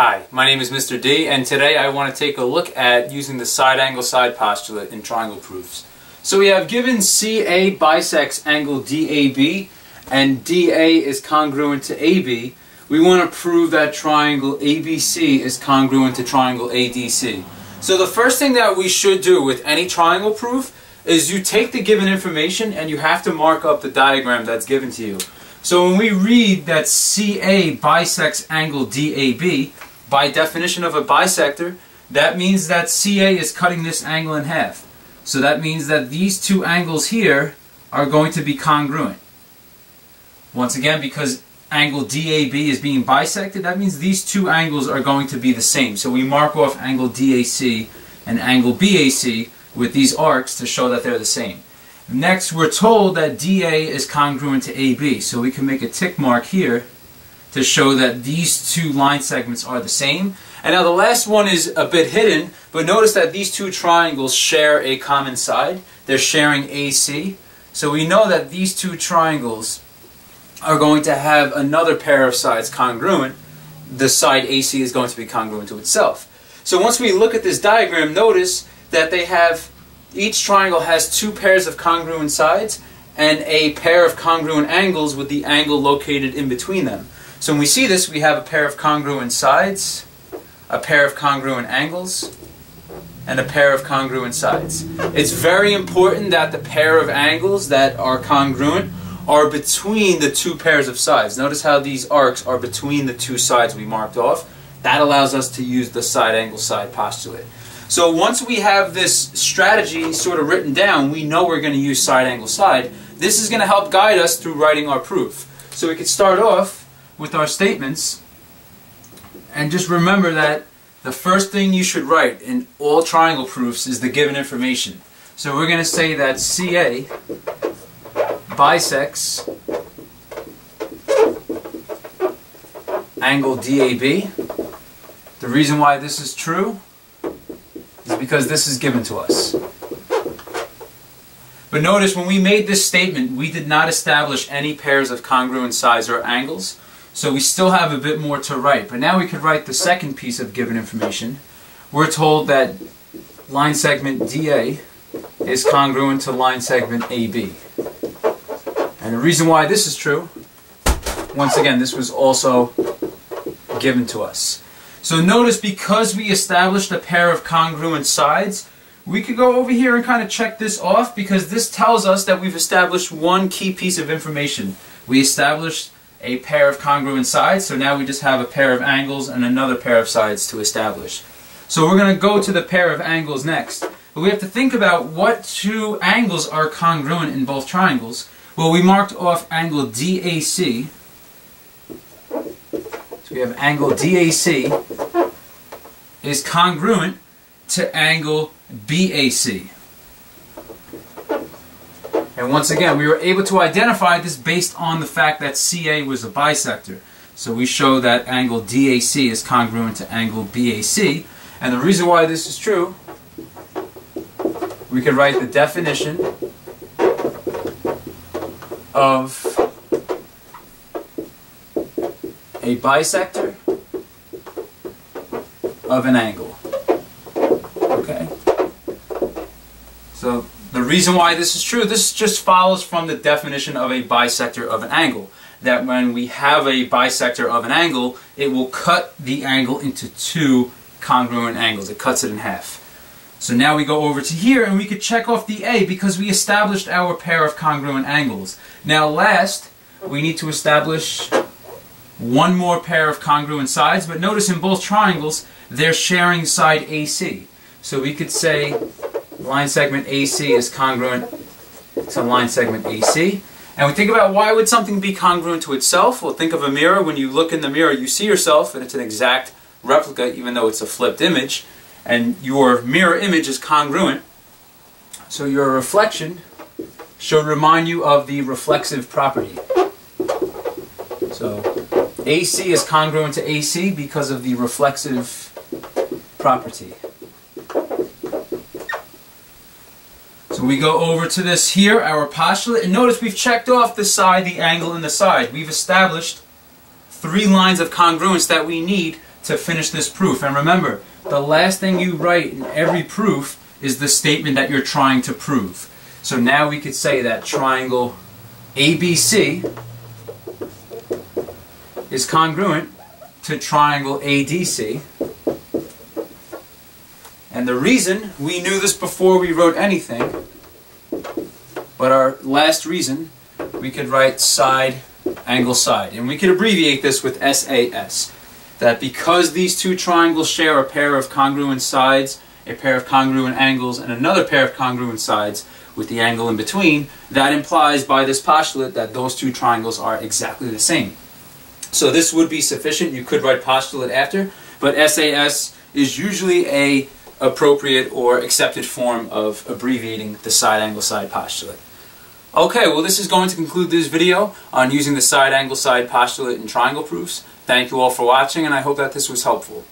Hi, my name is Mr. D, and today I want to take a look at using the side angle side postulate in triangle proofs. So we have given CA bisects angle DAB, and DA is congruent to AB. We want to prove that triangle ABC is congruent to triangle ADC. So the first thing that we should do with any triangle proof is you take the given information and you have to mark up the diagram that's given to you. So when we read that CA bisects angle DAB, by definition of a bisector, that means that CA is cutting this angle in half. So that means that these two angles here are going to be congruent. Once again, because angle DAB is being bisected, that means these two angles are going to be the same. So we mark off angle DAC and angle BAC with these arcs to show that they're the same. Next, we're told that DA is congruent to AB, so we can make a tick mark here to show that these two line segments are the same. And now the last one is a bit hidden, but notice that these two triangles share a common side. They're sharing AC. So we know that these two triangles are going to have another pair of sides congruent. The side AC is going to be congruent to itself. So once we look at this diagram, notice that they have, each triangle has two pairs of congruent sides and a pair of congruent angles with the angle located in between them. So when we see this, we have a pair of congruent sides, a pair of congruent angles, and a pair of congruent sides. It's very important that the pair of angles that are congruent are between the two pairs of sides. Notice how these arcs are between the two sides we marked off. That allows us to use the side angle side postulate. So once we have this strategy sort of written down, we know we're going to use side angle side. This is going to help guide us through writing our proof. So we could start off with our statements, and just remember that the first thing you should write in all triangle proofs is the given information. So we're going to say that CA bisects angle DAB. The reason why this is true is because this is given to us. But notice when we made this statement, we did not establish any pairs of congruent sides or angles, so we still have a bit more to write. But now we could write the second piece of given information. We're told that line segment DA is congruent to line segment AB. And the reason why this is true, once again, this was also given to us. So notice, because we established a pair of congruent sides, we could go over here and kind of check this off, because this tells us that we've established one key piece of information. We established a pair of congruent sides, so now we just have a pair of angles and another pair of sides to establish. So we're going to go to the pair of angles next. But we have to think about what two angles are congruent in both triangles. Well, we marked off angle DAC. So we have angle DAC is congruent to angle BAC. And once again, we were able to identify this based on the fact that CA was a bisector. So we show that angle DAC is congruent to angle BAC. And the reason why this is true, we could write the definition of a bisector of an angle. Okay. So the reason why this is true, this just follows from the definition of a bisector of an angle, that when we have a bisector of an angle, it will cut the angle into two congruent angles. It cuts it in half. So now we go over to here and we could check off the A because we established our pair of congruent angles. Now last, we need to establish one more pair of congruent sides, but notice in both triangles, they're sharing side AC. So we could say line segment AC is congruent to line segment AC. And we think about, why would something be congruent to itself? Well, think of a mirror. When you look in the mirror, you see yourself, and it's an exact replica, even though it's a flipped image. And your mirror image is congruent. So your reflection should remind you of the reflexive property. So AC is congruent to AC because of the reflexive property. So we go over to this here, our postulate, and notice we've checked off the side, the angle, and the side. We've established three lines of congruence that we need to finish this proof. And remember, the last thing you write in every proof is the statement that you're trying to prove. So now we could say that triangle ABC is congruent to triangle ADC. And the reason, we knew this before we wrote anything, but our last reason, we could write side angle side. And we could abbreviate this with SAS. That because these two triangles share a pair of congruent sides, a pair of congruent angles, and another pair of congruent sides with the angle in between, that implies by this postulate that those two triangles are exactly the same. So this would be sufficient. You could write postulate after, but SAS is usually a appropriate or accepted form of abbreviating the side angle side postulate. Okay, well this is going to conclude this video on using the side angle side postulate in triangle proofs. Thank you all for watching, and I hope that this was helpful.